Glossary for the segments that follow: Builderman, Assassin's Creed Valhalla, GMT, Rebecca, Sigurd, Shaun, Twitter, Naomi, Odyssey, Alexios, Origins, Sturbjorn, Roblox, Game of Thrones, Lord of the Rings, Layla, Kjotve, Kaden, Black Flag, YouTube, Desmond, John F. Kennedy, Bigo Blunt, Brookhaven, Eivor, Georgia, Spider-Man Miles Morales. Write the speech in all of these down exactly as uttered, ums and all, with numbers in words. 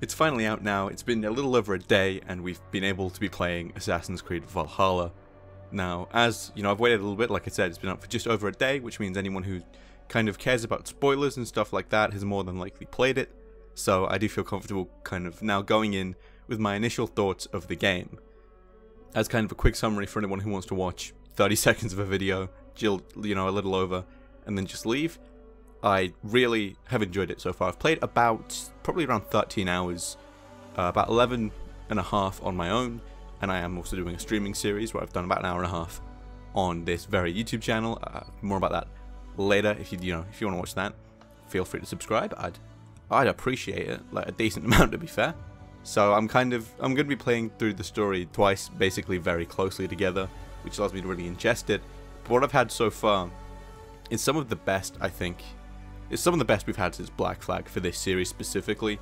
It's finally out now, it's been a little over a day, and we've been able to be playing Assassin's Creed Valhalla. Now, as, you know, I've waited a little bit, like I said, it's been out for just over a day, which means anyone who kind of cares about spoilers and stuff like that has more than likely played it, so I do feel comfortable kind of now going in with my initial thoughts of the game. As kind of a quick summary for anyone who wants to watch thirty seconds of a video, jill, you know, a little over, and then just leave, I really have enjoyed it so far. I've played about, probably around thirteen hours, uh, about eleven and a half on my own, and I am also doing a streaming series where I've done about an hour and a half on this very YouTube channel. Uh, more about that later. If you you know if you want to watch that, feel free to subscribe. I'd I'd appreciate it, like a decent amount, to be fair. So I'm kind of I'm going to be playing through the story twice, basically very closely together, which allows me to really ingest it. But what I've had so far is some of the best I think. It's some of the best we've had since Black Flag for this series specifically,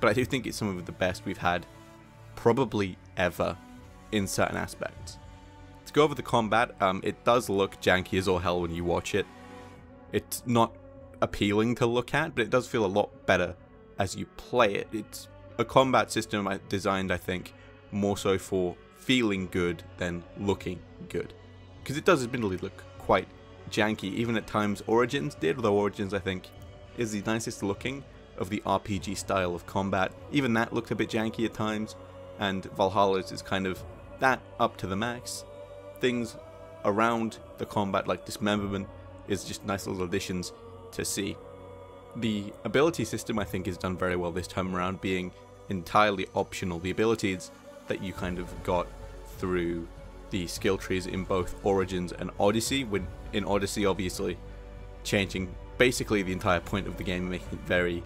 but I do think it's some of the best we've had probably ever in certain aspects. To go over the combat, um, it does look janky as all hell when you watch it. It's not appealing to look at, but it does feel a lot better as you play it. It's a combat system designed, I think, more so for feeling good than looking good, because it does admittedly look quite janky. Even at times Origins did, although Origins I think is the nicest looking of the R P G style of combat. Even that looked a bit janky at times, and Valhalla's is kind of that up to the max. Things around the combat like dismemberment is just nice little additions to see. The ability system I think is done very well this time around, being entirely optional. The abilities that you kind of got through the skill trees in both Origins and Odyssey, with in Odyssey obviously changing basically the entire point of the game, making it very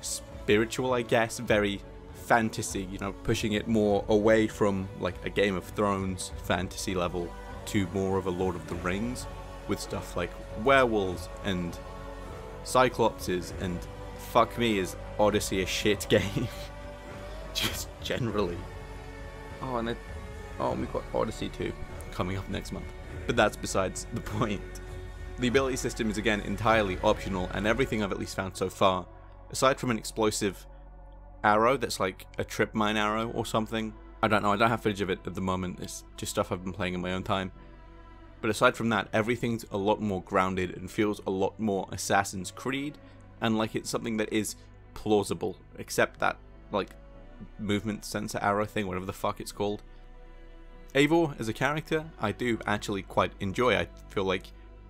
spiritual, I guess, very fantasy, you know, pushing it more away from like a Game of Thrones fantasy level to more of a Lord of the Rings, with stuff like werewolves and cyclopses, and fuck me, is Odyssey a shit game. Just generally. Oh, and it, oh, we've got Odyssey two coming up next month. But that's besides the point. The ability system is again entirely optional, and everything I've at least found so far, aside from an explosive arrow that's like a trip mine arrow or something, I don't know, I don't have footage of it at the moment, it's just stuff I've been playing in my own time. But aside from that, everything's a lot more grounded and feels a lot more Assassin's Creed, and like it's something that is plausible, except that like movement sensor arrow thing, whatever the fuck it's called. Eivor as a character, I do actually quite enjoy. I feel like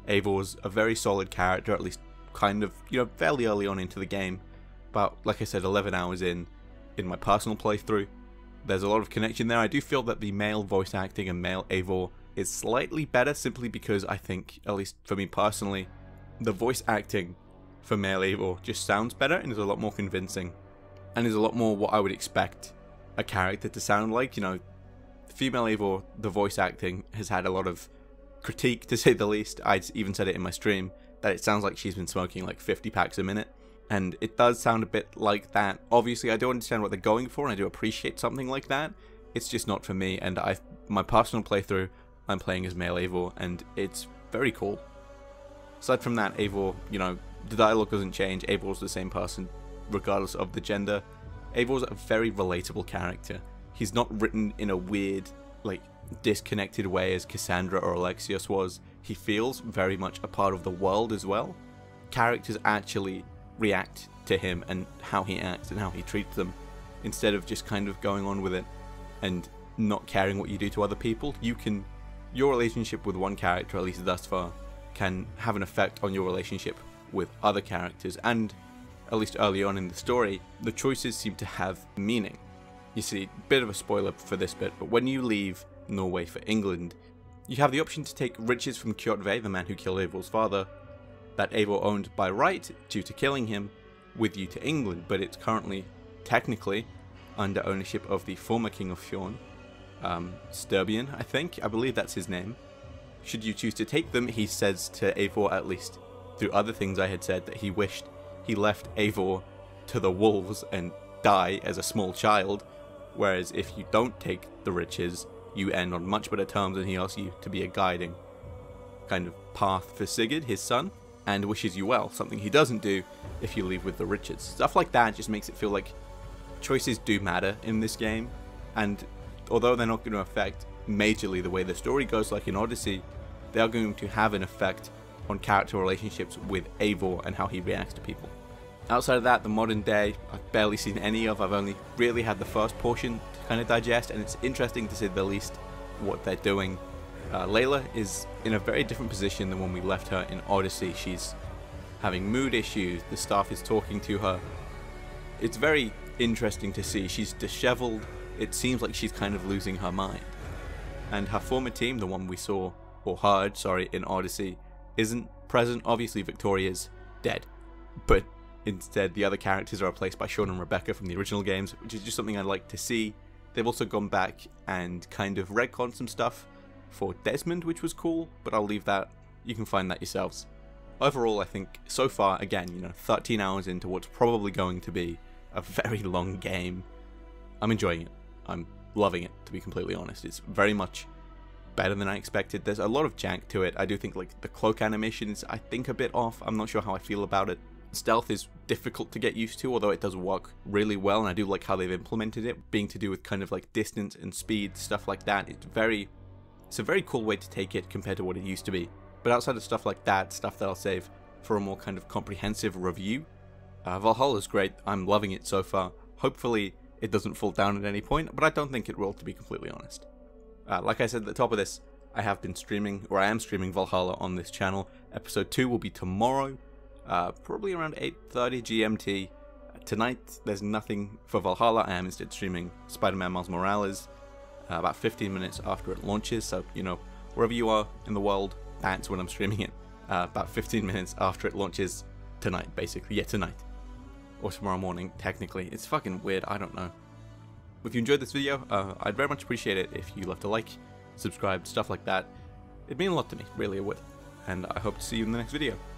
Eivor's a very solid character, at least kind of, you know, fairly early on into the game. About, like I said, eleven hours in, in my personal playthrough, there's a lot of connection there. I do feel that the male voice acting and male Eivor is slightly better, simply because I think, at least for me personally, the voice acting for male Eivor just sounds better and is a lot more convincing, and is a lot more what I would expect a character to sound like, you know. Female Eivor, the voice acting has had a lot of critique, to say the least. I even said it in my stream that it sounds like she's been smoking like fifty packs a minute, and it does sound a bit like that. Obviously I do understand what they're going for, and I do appreciate something like that. It's just not for me, and I, my personal playthrough, I'm playing as male Eivor, and it's very cool. Aside from that, Eivor, you know, the dialogue doesn't change. Eivor's the same person regardless of the gender. Eivor's a very relatable character. He's not written in a weird, like, disconnected way as Cassandra or Alexios was. He feels very much a part of the world as well. Characters actually react to him and how he acts and how he treats them, instead of just kind of going on with it and not caring what you do to other people. You can, your relationship with one character, at least thus far, can have an effect on your relationship with other characters, and, at least early on in the story, the choices seem to have meaning. You see, bit of a spoiler for this bit, but when you leave Norway for England, you have the option to take riches from Kjotve, the man who killed Eivor's father, that Eivor owned by right due to killing him, with you to England, but it's currently, technically, under ownership of the former king of Shaun, um, Sturbjorn, I think, I believe that's his name. Should you choose to take them, he says to Eivor, at least through other things I had said, that he wished he left Eivor to the wolves and die as a small child. Whereas if you don't take the riches, you end on much better terms, and he asks you to be a guiding kind of path for Sigurd, his son, and wishes you well, something he doesn't do if you leave with the riches. Stuff like that just makes it feel like choices do matter in this game, and although they're not going to affect majorly the way the story goes like in Odyssey, they are going to have an effect on character relationships with Eivor and how he reacts to people. Outside of that, the modern day, I've barely seen any of. I've only really had the first portion to kind of digest, and it's interesting to say the least what they're doing. Uh, Layla is in a very different position than when we left her in Odyssey. She's having mood issues, the staff is talking to her. It's very interesting to see. She's disheveled, it seems like she's kind of losing her mind. And her former team, the one we saw, or heard, sorry, in Odyssey, isn't present. Obviously Victoria's dead, but instead the other characters are replaced by Shaun and Rebecca from the original games, which is just something I like to see. They've also gone back and kind of retconned some stuff for Desmond, which was cool, but I'll leave that, you can find that yourselves. Overall, I think so far, again, you know, thirteen hours into what's probably going to be a very long game, I'm enjoying it. I'm loving it, to be completely honest. It's very much better than I expected. There's a lot of jank to it. I do think like the cloak animation is, I think, a bit off. I'm not sure how I feel about it. Stealth is difficult to get used to, although it does work really well, and I do like how they've implemented it, being to do with kind of like distance and speed, stuff like that. It's very, it's a very cool way to take it compared to what it used to be. But outside of stuff like that, stuff that I'll save for a more kind of comprehensive review, uh, Valhalla's great. I'm loving it so far. Hopefully it doesn't fall down at any point, but I don't think it will, to be completely honest. Uh, like I said at the top of this, I have been streaming, or I am streaming Valhalla on this channel. Episode two will be tomorrow, uh, probably around eight thirty G M T. Uh, tonight, there's nothing for Valhalla. I am instead streaming Spider-Man Miles Morales uh, about fifteen minutes after it launches. So, you know, wherever you are in the world, that's when I'm streaming it. Uh, about fifteen minutes after it launches tonight, basically. Yeah, tonight. Or tomorrow morning, technically. It's fucking weird, I don't know. If you enjoyed this video, uh, I'd very much appreciate it if you left a like, subscribe, stuff like that. It'd mean a lot to me, really it would. And I hope to see you in the next video.